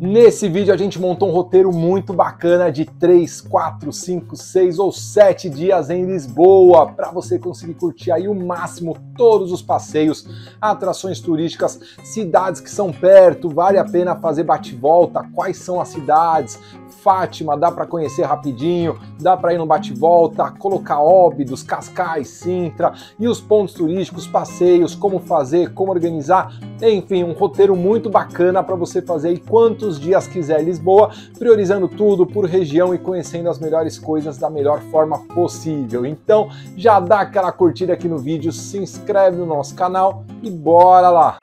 Nesse vídeo a gente montou um roteiro muito bacana de 3, 4, 5, 6 ou 7 dias em Lisboa para você conseguir curtir aí o máximo todos os passeios, atrações turísticas, cidades que são perto, vale a pena fazer bate-volta, quais são as cidades, Fátima dá para conhecer rapidinho, dá para ir no bate-volta, colocar Óbidos, Cascais, Sintra e os pontos turísticos, passeios, como fazer, como organizar, enfim, um roteiro muito bacana para você fazer aí quantos dias quiser Lisboa, priorizando tudo por região e conhecendo as melhores coisas da melhor forma possível. Então já dá aquela curtida aqui no vídeo, se inscreve no nosso canal e bora lá!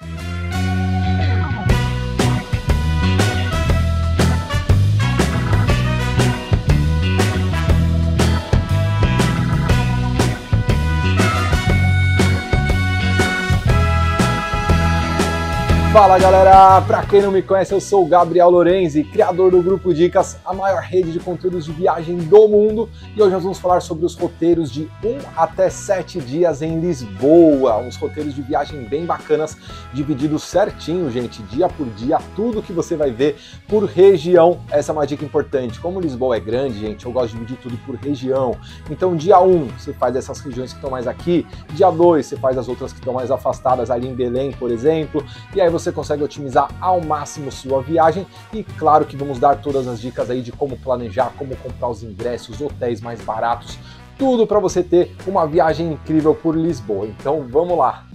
Fala galera, para quem não me conhece, eu sou o Gabriel Lorenzi, criador do Grupo Dicas, a maior rede de conteúdos de viagem do mundo, e hoje nós vamos falar sobre os roteiros de 1 até 7 dias em Lisboa, uns roteiros de viagem bem bacanas, divididos certinho, gente, dia por dia, tudo que você vai ver por região. Essa é uma dica importante, como Lisboa é grande, gente, eu gosto de dividir tudo por região, então dia 1 você faz essas regiões que estão mais aqui, dia 2 você faz as outras que estão mais afastadas, ali em Belém, por exemplo, e aí você consegue otimizar ao máximo sua viagem. E claro que vamos dar todas as dicas aí de como planejar, como comprar os ingressos, hotéis mais baratos, tudo para você ter uma viagem incrível por Lisboa. Então vamos lá!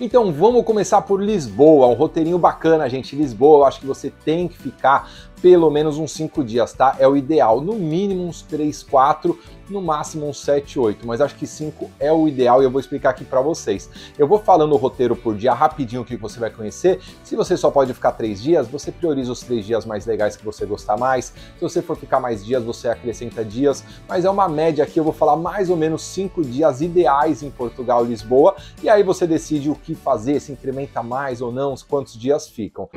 Então vamos começar por Lisboa, um roteirinho bacana, gente. Lisboa, eu acho que você tem que ficar pelo menos uns 5 dias, tá? É o ideal, no mínimo uns 3, 4, no máximo uns 7, 8, mas acho que 5 é o ideal e eu vou explicar aqui pra vocês. Eu vou falando o roteiro por dia rapidinho, o que você vai conhecer. Se você só pode ficar 3 dias, você prioriza os 3 dias mais legais que você gostar mais. Se você for ficar mais dias, você acrescenta dias, mas é uma média aqui, eu vou falar mais ou menos 5 dias ideais em Portugal, Lisboa, e aí você decide o que fazer, se incrementa mais ou não, quantos dias ficam.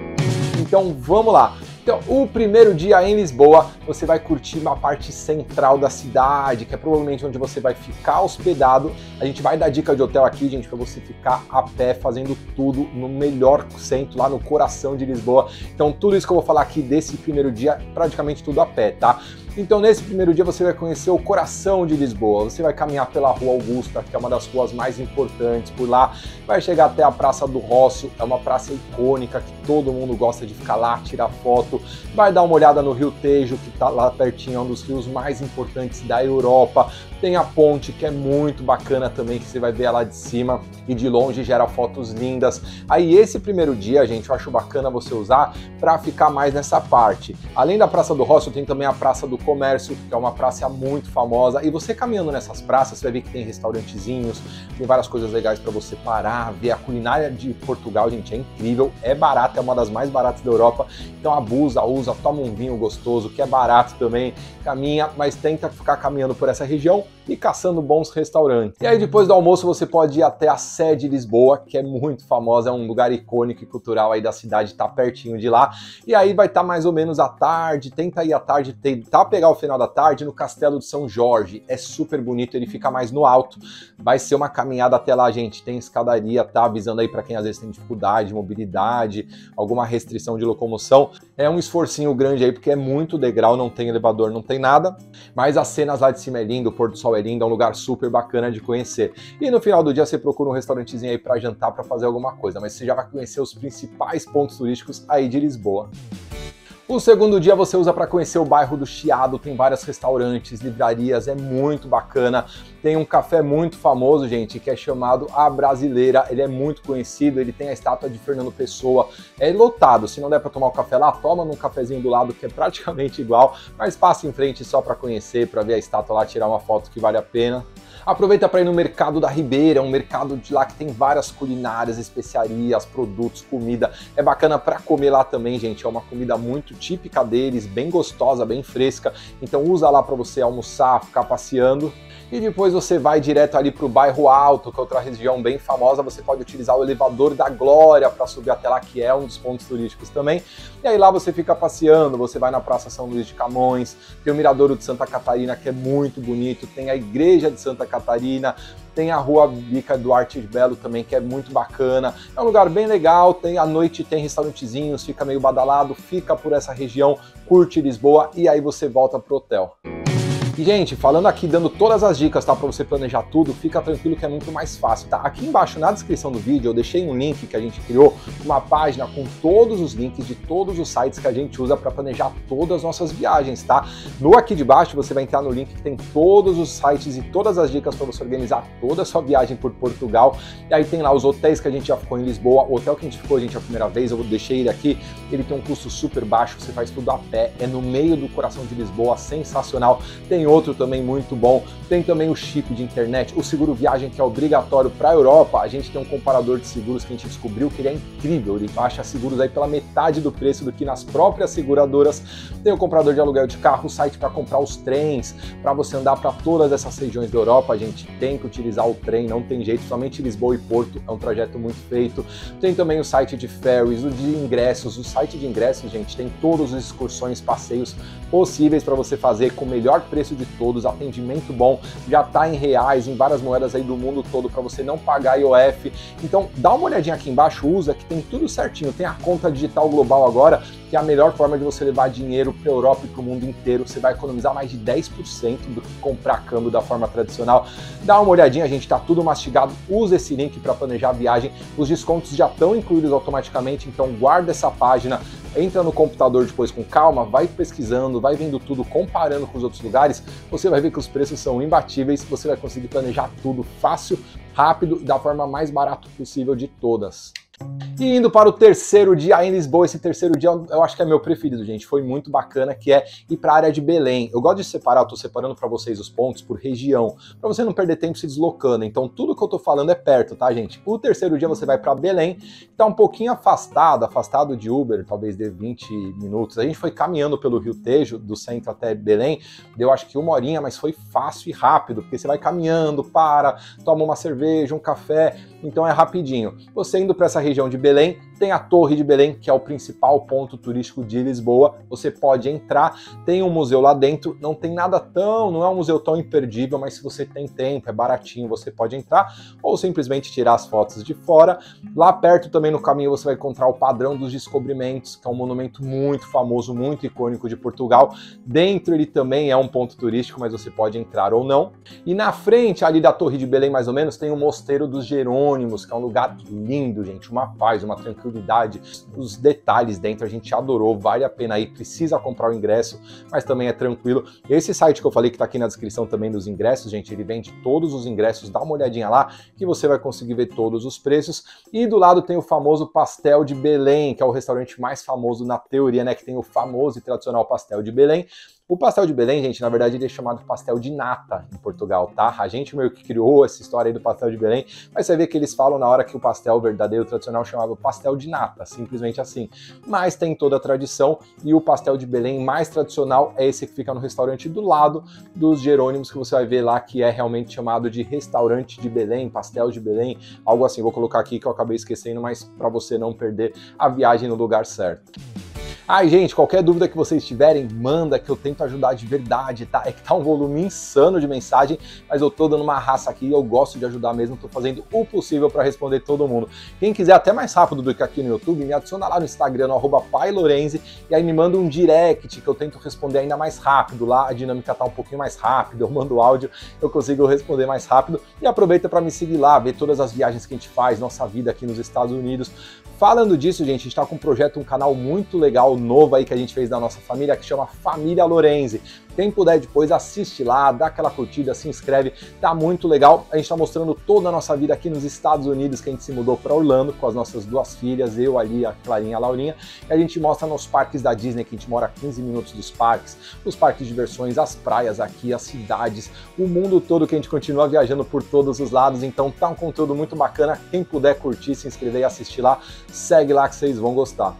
Então vamos lá. Então, o primeiro dia em Lisboa, você vai curtir uma parte central da cidade, que é provavelmente onde você vai ficar hospedado. A gente vai dar dica de hotel aqui, gente, para você ficar a pé fazendo tudo no melhor centro, lá no coração de Lisboa. Então, tudo isso que eu vou falar aqui desse primeiro dia, praticamente tudo a pé, tá? Então, nesse primeiro dia, você vai conhecer o coração de Lisboa. Você vai caminhar pela Rua Augusta, que é uma das ruas mais importantes por lá. Vai chegar até a Praça do Rossio, é uma praça icônica que todo mundo gosta de ficar lá, tirar foto. Vai dar uma olhada no Rio Tejo, que tá lá pertinho, é um dos rios mais importantes da Europa. Tem a ponte, que é muito bacana também, que você vai ver lá de cima e de longe gera fotos lindas. Aí, esse primeiro dia, gente, eu acho bacana você usar para ficar mais nessa parte. Além da Praça do Rossio, tem também a Praça do Comércio, que é uma praça muito famosa, e você caminhando nessas praças, você vai ver que tem restaurantezinhos, tem várias coisas legais para você parar, ver. A culinária de Portugal, gente, é incrível, é barata, é uma das mais baratas da Europa, então abusa, usa, toma um vinho gostoso, que é barato também, caminha, mas tenta ficar caminhando por essa região e caçando bons restaurantes. E aí depois do almoço você pode ir até a Sé de Lisboa, que é muito famosa, é um lugar icônico e cultural aí da cidade, tá pertinho de lá, e aí vai estar mais ou menos à tarde, tenta ir à tarde, tá, pegar o final da tarde no Castelo de São Jorge, é super bonito, ele fica mais no alto, vai ser uma caminhada até lá, gente, tem escadaria, tá, avisando aí para quem às vezes tem dificuldade, mobilidade, alguma restrição de locomoção, é um esforcinho grande aí, porque é muito degrau, não tem elevador, não tem nada, mas as cenas lá de cima é lindo, o pôr do sol é lindo, é um lugar super bacana de conhecer, e no final do dia você procura um restaurantezinho aí para jantar, para fazer alguma coisa, mas você já vai conhecer os principais pontos turísticos aí de Lisboa. O segundo dia você usa para conhecer o bairro do Chiado, tem vários restaurantes, livrarias, é muito bacana. Tem um café muito famoso, gente, que é chamado A Brasileira, ele é muito conhecido, ele tem a estátua de Fernando Pessoa, é lotado, se não der para tomar o café lá, toma num cafezinho do lado, que é praticamente igual, mas passa em frente só para conhecer, para ver a estátua lá, tirar uma foto que vale a pena. Aproveita para ir no Mercado da Ribeira, um mercado de lá que tem várias culinárias, especiarias, produtos, comida. É bacana para comer lá também, gente. É uma comida muito típica deles, bem gostosa, bem fresca. Então usa lá para você almoçar, ficar passeando. e depois você vai direto ali para o Bairro Alto, que é outra região bem famosa. Você pode utilizar o Elevador da Glória para subir até lá, que é um dos pontos turísticos também. E aí lá você fica passeando, você vai na Praça São Luís de Camões, tem o Miradouro de Santa Catarina, que é muito bonito, tem a Igreja de Santa Catarina, tem a Rua Bica Duarte de Belo também, que é muito bacana. É um lugar bem legal, tem, à noite tem restaurantezinhos, fica meio badalado, fica por essa região, curte Lisboa e aí você volta pro hotel. E, gente, falando aqui, dando todas as dicas, tá, para você planejar tudo, fica tranquilo que é muito mais fácil, tá? Aqui embaixo, na descrição do vídeo, eu deixei um link que a gente criou, uma página com todos os links de todos os sites que a gente usa para planejar todas as nossas viagens, tá? No aqui de baixo, você vai entrar no link que tem todos os sites e todas as dicas para você organizar toda a sua viagem por Portugal. E aí tem lá os hotéis que a gente já ficou em Lisboa, o hotel que a gente ficou, gente, a primeira vez, eu deixei ele aqui, ele tem um custo super baixo, você faz tudo a pé, é no meio do coração de Lisboa, sensacional. Tem outro também muito bom, tem também o chip de internet, o seguro viagem que é obrigatório para a Europa. A gente tem um comparador de seguros que a gente descobriu que ele é incrível, ele baixa seguros aí pela metade do preço do que nas próprias seguradoras. Tem o comprador de aluguel de carro, o site para comprar os trens, para você andar para todas essas regiões da Europa. A gente tem que utilizar o trem, não tem jeito, somente Lisboa e Porto, é um trajeto muito feito. Tem também o site de ferries, o de ingressos, o site de ingressos, gente, tem todas as excursões, passeios possíveis para você fazer com o melhor preço de todos, atendimento bom, já tá em reais, em várias moedas aí do mundo todo para você não pagar IOF. Então dá uma olhadinha aqui embaixo, usa que tem tudo certinho, tem a conta digital global agora, que é a melhor forma de você levar dinheiro para a Europa e para o mundo inteiro. Você vai economizar mais de 10% do que comprar câmbio da forma tradicional. Dá uma olhadinha, gente, tá tudo mastigado, usa esse link para planejar a viagem, os descontos já estão incluídos automaticamente, então guarda essa página, entra no computador depois com calma, vai pesquisando, vai vendo tudo, comparando com os outros lugares, você vai ver que os preços são imbatíveis, você vai conseguir planejar tudo fácil, rápido e da forma mais barata possível de todas. E indo para o terceiro dia em Lisboa, esse terceiro dia eu acho que é meu preferido, gente, foi muito bacana, que é ir para a área de Belém. Eu gosto de separar, eu tô separando para vocês os pontos por região, para você não perder tempo se deslocando, então tudo que eu tô falando é perto, tá, gente? O terceiro dia você vai para Belém, tá um pouquinho afastado de Uber, talvez dê 20 minutos, a gente foi caminhando pelo Rio Tejo, do centro até Belém, deu acho que 1 horinha, mas foi fácil e rápido, porque você vai caminhando, para, toma uma cerveja, um café, então é rapidinho. Você indo para essa região de Belém, tem a Torre de Belém, que é o principal ponto turístico de Lisboa, você pode entrar, tem um museu lá dentro, não tem nada tão, não é um museu tão imperdível, mas se você tem tempo, é baratinho, você pode entrar, ou simplesmente tirar as fotos de fora. Lá perto também no caminho você vai encontrar o Padrão dos Descobrimentos, que é um monumento muito famoso, muito icônico de Portugal, dentro ele também é um ponto turístico, mas você pode entrar ou não. E na frente ali da Torre de Belém mais ou menos, tem o Mosteiro dos Jerónimos, que é um lugar lindo, gente, uma paz, uma tranquilidade, os detalhes dentro a gente adorou, vale a pena ir, precisa comprar o ingresso, mas também é tranquilo. Esse site que eu falei que tá aqui na descrição também dos ingressos, gente, ele vende todos os ingressos, dá uma olhadinha lá que você vai conseguir ver todos os preços. E do lado tem o famoso Pastel de Belém, que é o restaurante mais famoso na teoria, né, que tem o famoso e tradicional Pastel de Belém. O pastel de Belém, gente, na verdade ele é chamado pastel de nata em Portugal, tá? A gente meio que criou essa história aí do pastel de Belém, mas você vê que eles falam na hora que o pastel verdadeiro tradicional chamava pastel de nata, simplesmente assim. Mas tem toda a tradição e o pastel de Belém mais tradicional é esse que fica no restaurante do lado dos Jerônimos, que você vai ver lá que é realmente chamado de restaurante de Belém, pastel de Belém, algo assim. Vou colocar aqui que eu acabei esquecendo, mas para você não perder a viagem no lugar certo. Ai, gente, qualquer dúvida que vocês tiverem, manda que eu tento ajudar de verdade, tá? É que tá um volume insano de mensagem, mas eu tô dando uma raça aqui e eu gosto de ajudar mesmo, tô fazendo o possível para responder todo mundo. Quem quiser até mais rápido do que aqui no YouTube, me adiciona lá no Instagram, no @pailorenzi, e aí me manda um direct que eu tento responder ainda mais rápido. Lá a dinâmica tá um pouquinho mais rápida, eu mando áudio, eu consigo responder mais rápido. E aproveita para me seguir lá, ver todas as viagens que a gente faz, nossa vida aqui nos Estados Unidos. Falando disso, gente, a gente tá com um projeto, um canal muito legal, novo aí que a gente fez da nossa família, que chama Família Lorenzi. Quem puder depois assiste lá, dá aquela curtida, se inscreve, tá muito legal. A gente tá mostrando toda a nossa vida aqui nos Estados Unidos, que a gente se mudou para Orlando com as nossas 2 filhas, eu ali, a Clarinha, a Laurinha, e a gente mostra nos parques da Disney, que a gente mora a 15 minutos dos parques, os parques de diversões, as praias aqui, as cidades, o mundo todo, que a gente continua viajando por todos os lados, então tá um conteúdo muito bacana. Quem puder curtir, se inscrever e assistir lá, segue lá que vocês vão gostar.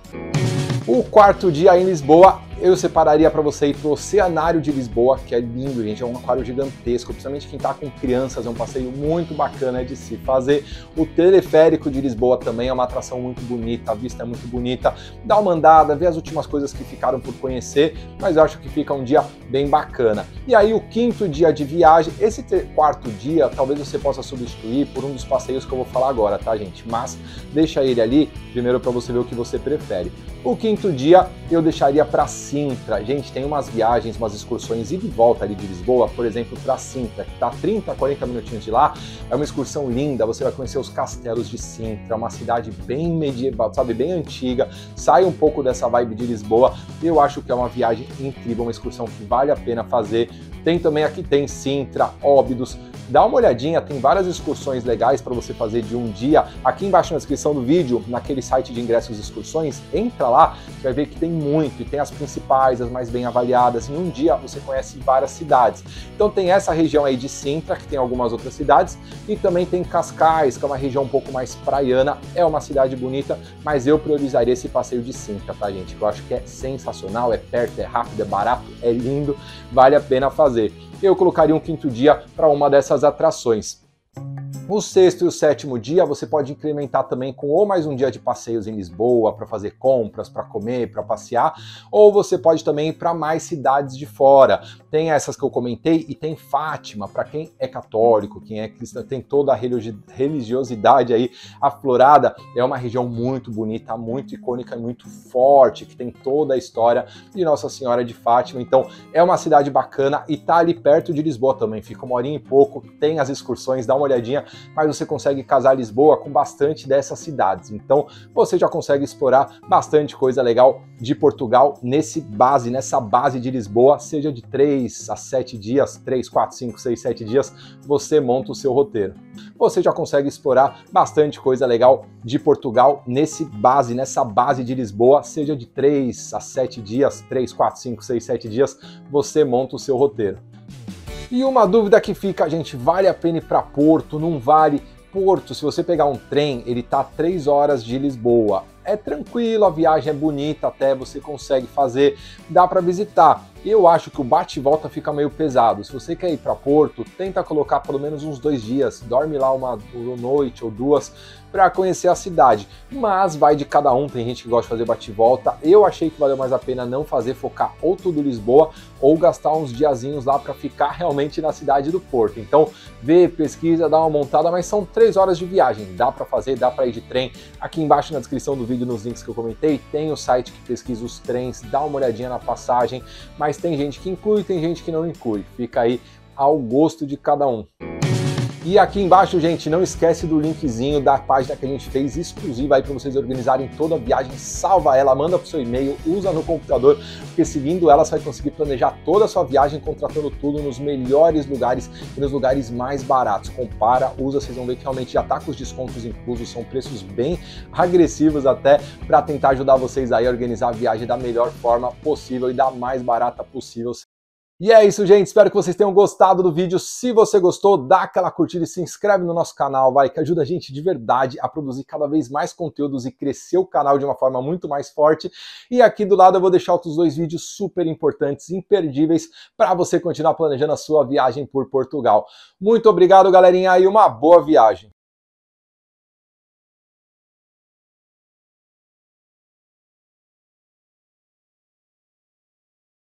O quarto dia em Lisboa, eu separaria para você ir para o Oceanário de Lisboa, que é lindo, gente, é um aquário gigantesco, principalmente quem está com crianças, é um passeio muito bacana de se fazer. O teleférico de Lisboa também é uma atração muito bonita, a vista é muito bonita, dá uma andada, vê as últimas coisas que ficaram por conhecer, mas eu acho que fica um dia bem bacana. E aí o quinto dia de viagem, esse quarto dia, talvez você possa substituir por um dos passeios que eu vou falar agora, tá, gente? Mas deixa ele ali, primeiro para você ver o que você prefere. O quinto dia eu deixaria para Sintra. Gente, tem umas viagens, umas excursões ida e volta ali de Lisboa, por exemplo, para Sintra, que tá 30, 40 minutinhos de lá, é uma excursão linda, você vai conhecer os castelos de Sintra, uma cidade bem medieval, sabe, bem antiga, sai um pouco dessa vibe de Lisboa, eu acho que é uma viagem incrível, uma excursão que vale a pena fazer. Tem também, aqui tem Sintra, Óbidos, dá uma olhadinha, tem várias excursões legais para você fazer de um dia. Aqui embaixo na descrição do vídeo, naquele site de ingressos e excursões, entra lá, você vai ver que tem muito, e tem as principais, as mais bem avaliadas, em um dia você conhece várias cidades. Então tem essa região aí de Sintra, que tem algumas outras cidades, e também tem Cascais, que é uma região um pouco mais praiana, é uma cidade bonita, mas eu priorizaria esse passeio de Sintra, tá, gente? Eu acho que é sensacional, é perto, é rápido, é barato, é lindo, vale a pena fazer. Eu colocaria um quinto dia para uma dessas atrações. No sexto e o sétimo dia, você pode incrementar também com ou mais um dia de passeios em Lisboa, para fazer compras, para comer, para passear, ou você pode também ir para mais cidades de fora. Tem essas que eu comentei e tem Fátima, para quem é católico, quem é cristão, tem toda a religiosidade aí aflorada. É uma região muito bonita, muito icônica, muito forte, que tem toda a história de Nossa Senhora de Fátima. Então é uma cidade bacana e tá ali perto de Lisboa também, fica uma horinha e pouco, tem as excursões, dá uma olhadinha, mas você consegue casar Lisboa com bastante dessas cidades. Então você já consegue explorar bastante coisa legal de Portugal nessa base de Lisboa, seja de 3 a 7 dias, 3, 4, 5, 6, 7 dias, você monta o seu roteiro. Você já consegue explorar bastante coisa legal de Portugal nessa base de Lisboa, seja de 3 a 7 dias, 3, 4, 5, 6, 7 dias, você monta o seu roteiro. E uma dúvida que fica, gente, vale a pena ir para Porto? Não vale? Porto, se você pegar um trem, ele tá a 3 horas de Lisboa. É tranquilo, a viagem é bonita até, você consegue fazer, dá para visitar. Eu acho que o bate e volta fica meio pesado. Se você quer ir para Porto, tenta colocar pelo menos uns 2 dias, dorme lá uma noite ou 2 para conhecer a cidade. Mas vai de cada um, tem gente que gosta de fazer bate e volta. Eu achei que valeu mais a pena não fazer, focar ou tudo Lisboa ou gastar uns diazinhos lá para ficar realmente na cidade do Porto. Então vê, pesquisa, dá uma montada, mas são 3 horas de viagem, dá para fazer, dá para ir de trem. Aqui embaixo na descrição do vídeo, nos links que eu comentei, tem o site que pesquisa os trens, dá uma olhadinha na passagem, mas tem gente que inclui, tem gente que não inclui, fica aí ao gosto de cada um. E aqui embaixo, gente, não esquece do linkzinho da página que a gente fez exclusiva aí para vocês organizarem toda a viagem, salva ela, manda pro seu e-mail, usa no computador, porque seguindo ela você vai conseguir planejar toda a sua viagem, contratando tudo nos melhores lugares e nos lugares mais baratos. Compara, usa, vocês vão ver que realmente já tá com os descontos inclusos, são preços bem agressivos até, para tentar ajudar vocês aí a organizar a viagem da melhor forma possível e da mais barata possível. E é isso, gente, espero que vocês tenham gostado do vídeo. Se você gostou, dá aquela curtida e se inscreve no nosso canal, vai, que ajuda a gente de verdade a produzir cada vez mais conteúdos e crescer o canal de uma forma muito mais forte. E aqui do lado eu vou deixar outros 2 vídeos super importantes, imperdíveis, para você continuar planejando a sua viagem por Portugal. Muito obrigado, galerinha, e uma boa viagem!